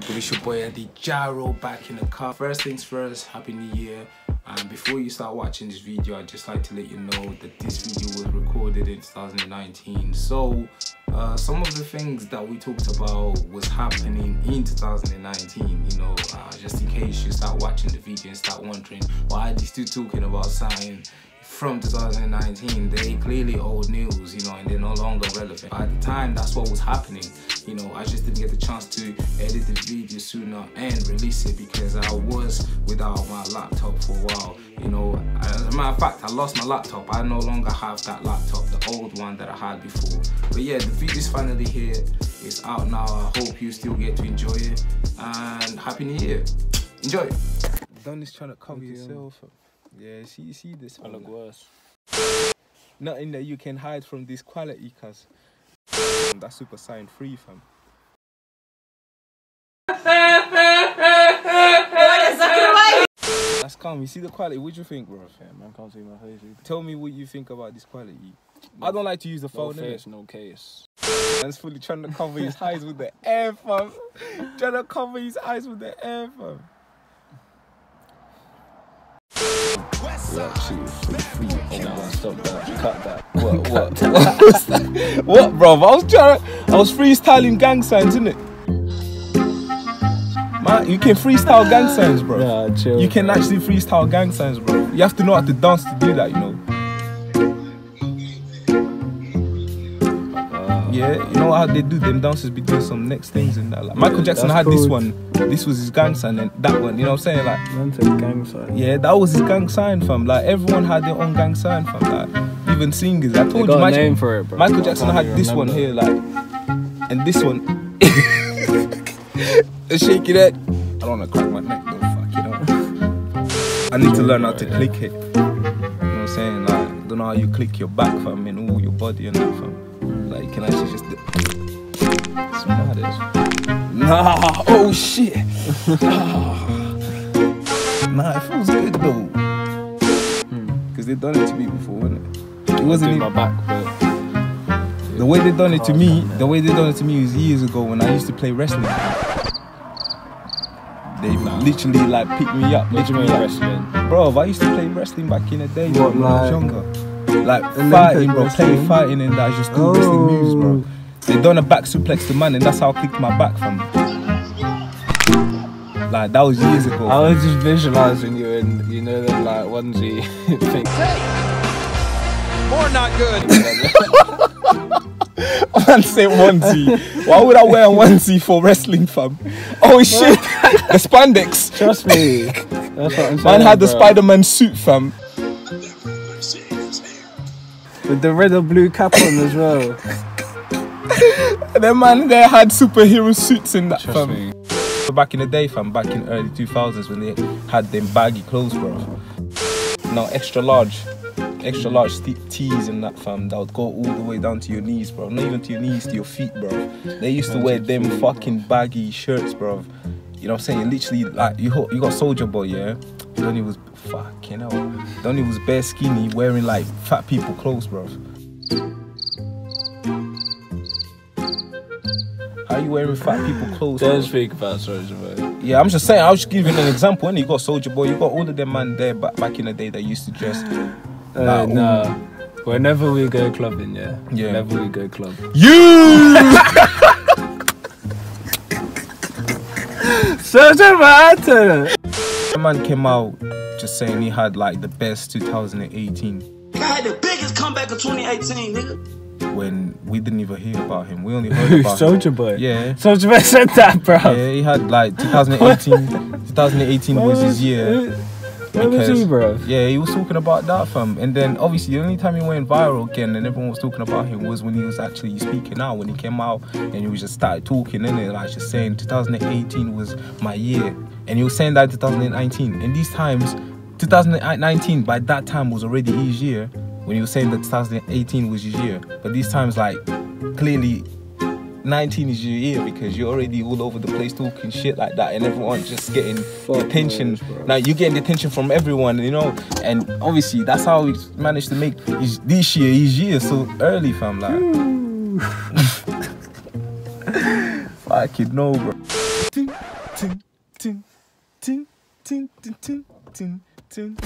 people, it's your boy Eddie Jairo back in the car. First things first, happy new year. And before you start watching this video, I'd just like to let you know that this video was recorded in 2019. So some of the things that we talked about was happening in 2019, you know, just in case you start watching the video and start wondering why are they still talking about something from 2019. They clearly old news, you know, and they're no longer relevant. At the time, that's what was happening. You know, I just didn't get the chance to edit the video sooner and release it because I was without my laptop for a while. You know, as a matter of fact, I lost my laptop. I no longer have that laptop, the old one that I had before. But yeah, the video's finally here. It's out now. I hope you still get to enjoy it. And happy new year. Enjoy. Don is trying to cover yourself. Yeah, see this one. I look worse. Nothing that you can hide from this quality, cuz. That's Super Saiyan 3, fam. That's calm. You see the quality? What do you think, bro? Yeah, man, can't see my face either. Tell me what you think about this quality. No, I don't like to use the phone. No face, no case. Man's fully trying to cover his eyes with the air, fam. Trying to cover his eyes with the air, fam. What, bro? I was trying. I was freestyling gang signs, innit? Man, you can freestyle gang signs, bro. Nah, chill. You can actually freestyle gang signs, bro. You have to know how to dance to do that, you know. Yeah, you know how they do them dancers be doing some next things and that. Like Michael Jackson had this one. This was his gang sign and that one. You know what I'm saying? Like gang sign. Yeah, that was his gang sign, fam. Like everyone had their own gang sign, fam. Like even singers. I told you, Michael Jackson had this one here, like, and this one. Shake it. I don't wanna crack my neck though. Fuck, you know. I need to learn how to click it. You know what I'm saying? Like, I don't know how you click your back, fam, and all your body and that, fam. Like, can I actually just do it's mad as nah, oh shit. Nah, it feels good though. Cause they done it to me before, wasn't it? It wasn't in my back, but the way they done it to me, the way they done it to me was years ago when I used to play wrestling. They literally like picked me up, literally wrestling. Bro, I used to play wrestling back in the day when I was younger. Like fighting, bro, playing fighting and that, I just do wrestling moves, bro. They done a back suplex to man and that's how I clicked my back from. Like that was years ago. I was just visualizing you and you know that like onesie thing. Hey! More not good! Man say onesie. Why would I wear a onesie for wrestling, fam? Oh shit! The spandex! Trust me. That's what I'm saying. Man had the Spider-Man suit, fam. With the red or blue cap on as well. The man there had superhero suits in that, trust fam. So back in the day, fam, back in early 2000s when they had them baggy clothes, bro. Now extra large tees in that, fam, that would go all the way down to your knees, bro. Not even to your knees, to your feet, bro. They used to wear them fucking baggy shirts, bro. You know what I'm saying? Literally, like, you got Soulja Boy, yeah? Donnie was, fuck, you know, Donnie was bare skinny wearing like fat people clothes, bro. How you wearing fat people clothes? Don't speak about Soulja Boy. Yeah, I'm just saying, I was just giving an example, and you got Soulja Boy, you got all of them man there back in the day that used to dress. Nah, whenever we go clubbing, yeah? Yeah. Whenever we go clubbing. You! Such a matter! The man came out just saying he had like the best 2018. I had the biggest comeback of 2018, nigga. When we didn't even hear about him, we only heard about Soulja Boy. Yeah, Soulja Boy said that, bro. Yeah, he had like 2018. 2018 was his year. Where was he, bro? Yeah, he was talking about that, fam. And then obviously the only time he went viral again and everyone was talking about him was when he was actually speaking out. When he came out and he was just started talking, innit, like just saying 2018 was my year. And he was saying that 2019, and these times, 2019 by that time was already his year when he was saying that 2018 was his year. But these times, like, clearly 19 is your year because you're already all over the place talking shit like that and everyone's just getting attention. Now you're getting attention from everyone, you know, and obviously that's how he managed to make this year his year so early, fam, like. Fuck it, no, bro. Ting, ting, ting, ting, ting.